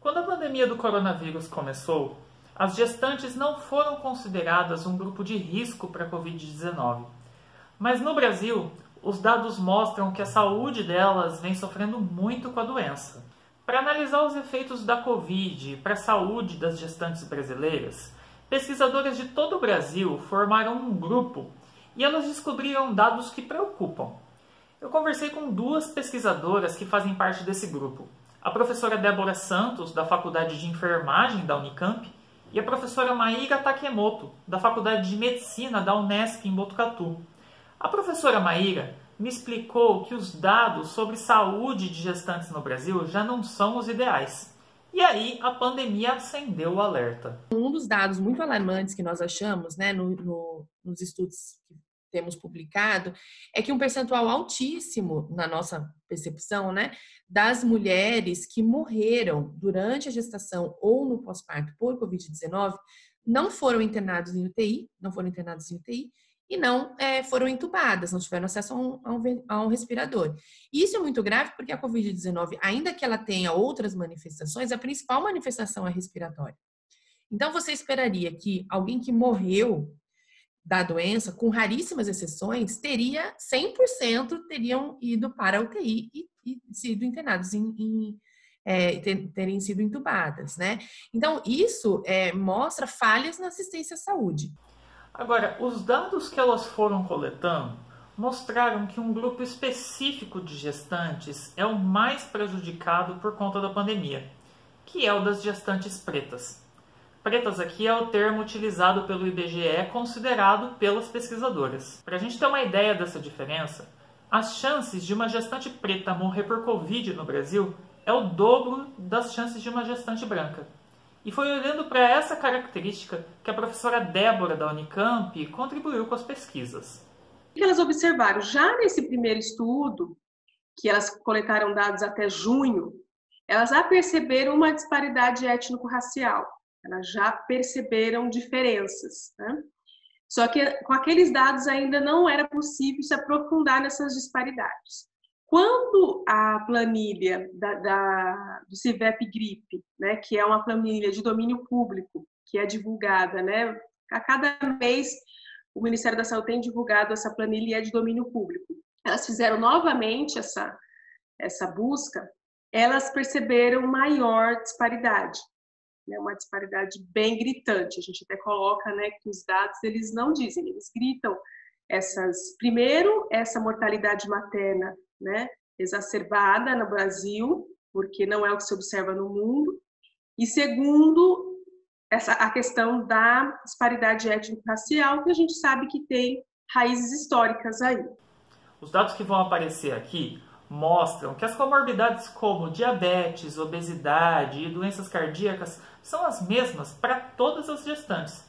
Quando a pandemia do coronavírus começou, as gestantes não foram consideradas um grupo de risco para a Covid-19. Mas no Brasil, os dados mostram que a saúde delas vem sofrendo muito com a doença. Para analisar os efeitos da Covid para a saúde das gestantes brasileiras, pesquisadores de todo o Brasil formaram um grupo e elas descobriram dados que preocupam. Eu conversei com duas pesquisadoras que fazem parte desse grupo, a professora Débora Santos, da Faculdade de Enfermagem da Unicamp, e a professora Maíra Takemoto, da Faculdade de Medicina da Unesp em Botucatu. A professora Maíra me explicou que os dados sobre saúde de gestantes no Brasil já não são os ideais. E aí a pandemia acendeu o alerta. Um dos dados muito alarmantes que nós achamos, né, nos estudos que temos publicado, é que um percentual altíssimo, na nossa percepção, né, das mulheres que morreram durante a gestação ou no pós-parto por Covid-19 não foram internadas em UTI, e não foram entubadas, não tiveram acesso a um respirador. Isso é muito grave porque a Covid-19, ainda que ela tenha outras manifestações, a principal manifestação é respiratória. Então, você esperaria que alguém que morreu da doença, com raríssimas exceções, teria 100% teriam ido para a UTI e sido internados terem sido entubadas, né? Então, isso mostra falhas na assistência à saúde. Agora, os dados que elas foram coletando mostraram que um grupo específico de gestantes é o mais prejudicado por conta da pandemia, que é o das gestantes pretas. Pretas aqui é o termo utilizado pelo IBGE, considerado pelas pesquisadoras. Para a gente ter uma ideia dessa diferença, as chances de uma gestante preta morrer por Covid no Brasil é o dobro das chances de uma gestante branca. E foi olhando para essa característica que a professora Débora da Unicamp contribuiu com as pesquisas. O que elas observaram? Já nesse primeiro estudo, que elas coletaram dados até junho, elas já perceberam uma disparidade étnico-racial. Elas já perceberam diferenças, né? Só que com aqueles dados ainda não era possível se aprofundar nessas disparidades. Quando a planilha do Civep Grip, né, que é uma planilha de domínio público, que é divulgada, né, a cada mês o Ministério da Saúde tem divulgado essa planilha e é de domínio público. Elas fizeram novamente essa busca, elas perceberam maior disparidade. É uma disparidade bem gritante. A gente até coloca, né, que os dados eles não dizem, eles gritam primeiro, essa mortalidade materna, né, exacerbada no Brasil, porque não é o que se observa no mundo, e segundo, a questão da disparidade étnico-racial, que a gente sabe que tem raízes históricas aí. Os dados que vão aparecer aqui mostram que as comorbidades como diabetes, obesidade e doenças cardíacas são as mesmas para todas as gestantes.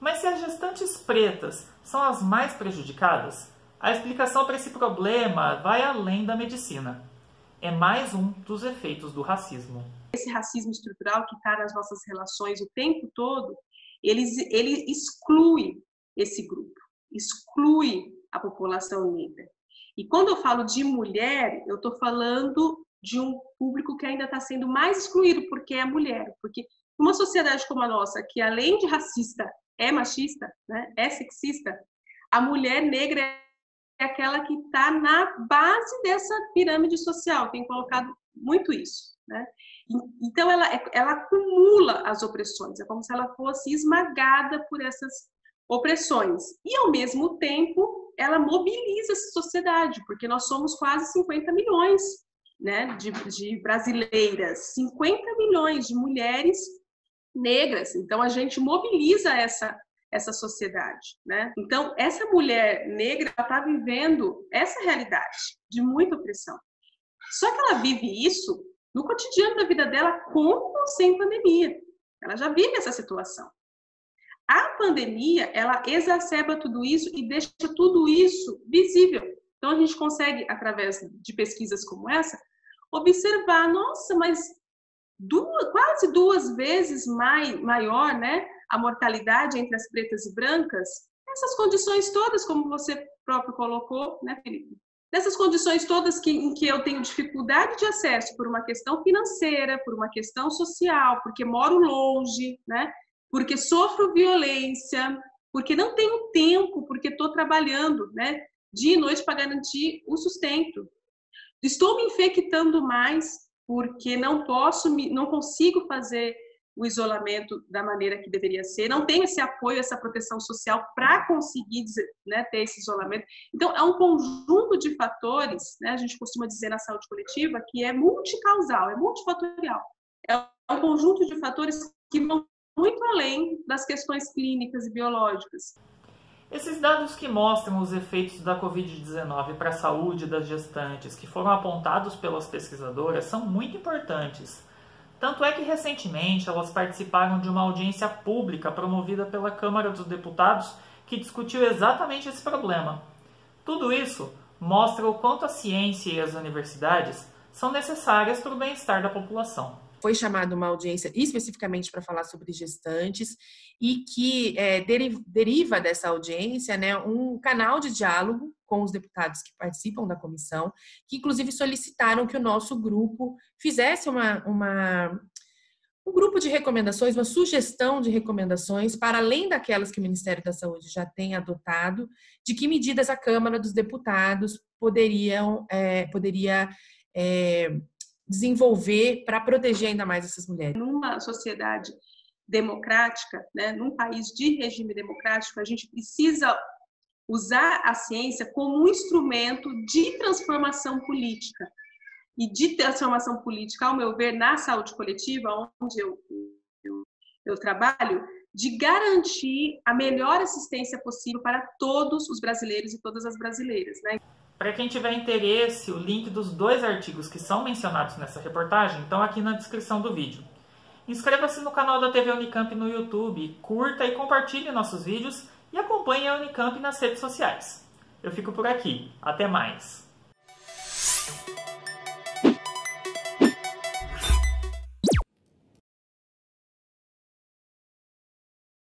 Mas se as gestantes pretas são as mais prejudicadas, a explicação para esse problema vai além da medicina. É mais um dos efeitos do racismo. Esse racismo estrutural que está nas nossas relações o tempo todo, ele exclui esse grupo, exclui a população negra. E quando eu falo de mulher, eu estou falando de um público que ainda está sendo mais excluído, porque é mulher. Porque uma sociedade como a nossa, que além de racista, é machista, né, é sexista, a mulher negra é aquela que está na base dessa pirâmide social. Tem colocado muito isso, né? Então, ela acumula as opressões. É como se ela fosse esmagada por essas opressões. E, ao mesmo tempo, ela mobiliza essa sociedade, porque nós somos quase 50 milhões, né, de brasileiras, 50 milhões de mulheres negras. Então, a gente mobiliza essa sociedade, né? Então, essa mulher negra está vivendo essa realidade de muita opressão. Só que ela vive isso no cotidiano da vida dela com ou sem pandemia. Ela já vive essa situação. A pandemia, ela exacerba tudo isso e deixa tudo isso visível. Então, a gente consegue, através de pesquisas como essa, observar, nossa, mas quase duas vezes maior, né, a mortalidade entre as pretas e brancas, essas condições todas, como você próprio colocou, né, Felipe? Nessas condições todas em que eu tenho dificuldade de acesso por uma questão financeira, por uma questão social, porque moro longe, né? Porque sofro violência, porque não tenho tempo, porque estou trabalhando, né? Dia e noite para garantir o sustento. Estou me infectando mais porque não consigo fazer o isolamento da maneira que deveria ser, não tenho esse apoio, essa proteção social para conseguir, né, ter esse isolamento. Então, é um conjunto de fatores, né, a gente costuma dizer na saúde coletiva, que é multicausal, é multifatorial. É um conjunto de fatores que vão muito além das questões clínicas e biológicas. Esses dados que mostram os efeitos da Covid-19 para a saúde das gestantes, que foram apontados pelas pesquisadoras, são muito importantes. Tanto é que, recentemente, elas participaram de uma audiência pública promovida pela Câmara dos Deputados que discutiu exatamente esse problema. Tudo isso mostra o quanto a ciência e as universidades são necessárias para o bem-estar da população. Foi chamada uma audiência especificamente para falar sobre gestantes e que deriva dessa audiência, né, um canal de diálogo com os deputados que participam da comissão, que inclusive solicitaram que o nosso grupo fizesse um grupo de recomendações, uma sugestão de recomendações, para além daquelas que o Ministério da Saúde já tem adotado, de que medidas a Câmara dos Deputados poderia desenvolver para proteger ainda mais essas mulheres. Numa sociedade democrática, né, num país de regime democrático, a gente precisa usar a ciência como um instrumento de transformação política. E de transformação política, ao meu ver, na saúde coletiva, onde eu trabalho, de garantir a melhor assistência possível para todos os brasileiros e todas as brasileiras, né? Para quem tiver interesse, o link dos dois artigos que são mencionados nessa reportagem estão aqui na descrição do vídeo. Inscreva-se no canal da TV Unicamp no YouTube, curta e compartilhe nossos vídeos e acompanhe a Unicamp nas redes sociais. Eu fico por aqui. Até mais!